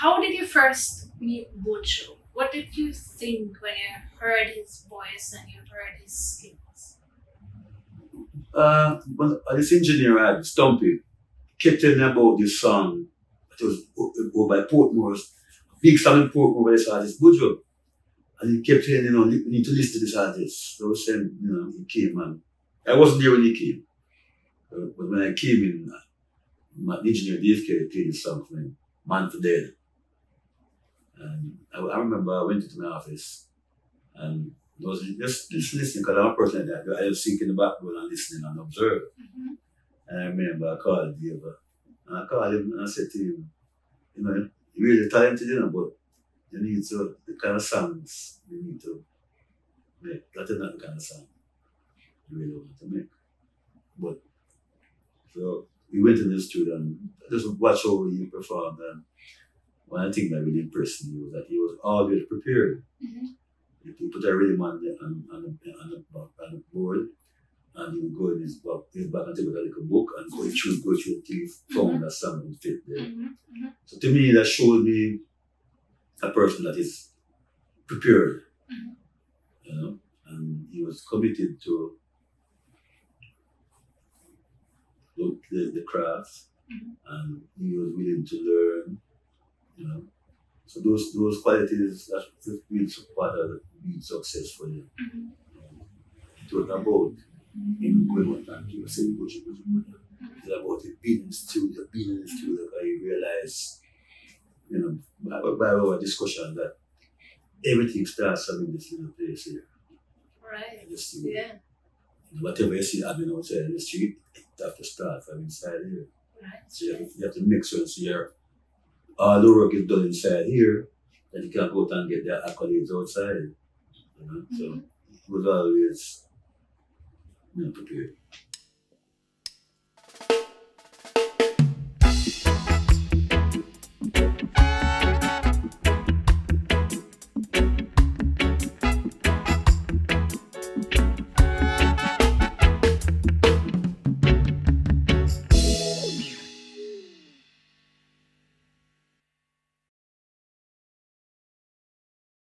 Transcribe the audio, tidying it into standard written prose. How did you first meet Buju? What did you think when you heard his voice and you heard his skills? Well, this engineer I had, Stumpy, kept telling me about this song. It was by Portmore, a big song in Portmore by this artist, Buju. And he kept saying, you know, you need to listen to this artist. So saying, you know, he came, and I wasn't there when he came. But when I came in, my engineer Dave Kelly played this song for me, Man for Dead. And I remember I went into my office and I was just listening, because I'm a person like that. I was thinking in the background and listening and observing. And I remember I called Dave. And I called him and I said to him, you know, you're really talented, you know, but you need to, the kind of songs you need to make. That is not the kind of song you really want to make. But, so we went in the studio and just watched how he performed. And one thing that really impressed me was that he was always prepared. He put a rhythm on the board, and he would go in his back and take a little book and go through until he found that song would fit there. So to me, that showed me a person that is prepared, you know, and he was committed to the craft, and he was willing to learn, you know. So those qualities that will support and be successful. It was about him going on and saying, it's about it being in studio, because he realized, you know, by our discussion, that everything starts in this little place here. Right. Yeah. Whatever you see happening outside in the street, it has to start from inside here. Right. So you have to make sure it's here. All the work is done inside here, that you can go out and get the accolades outside. You know? So it was always, you know, prepared.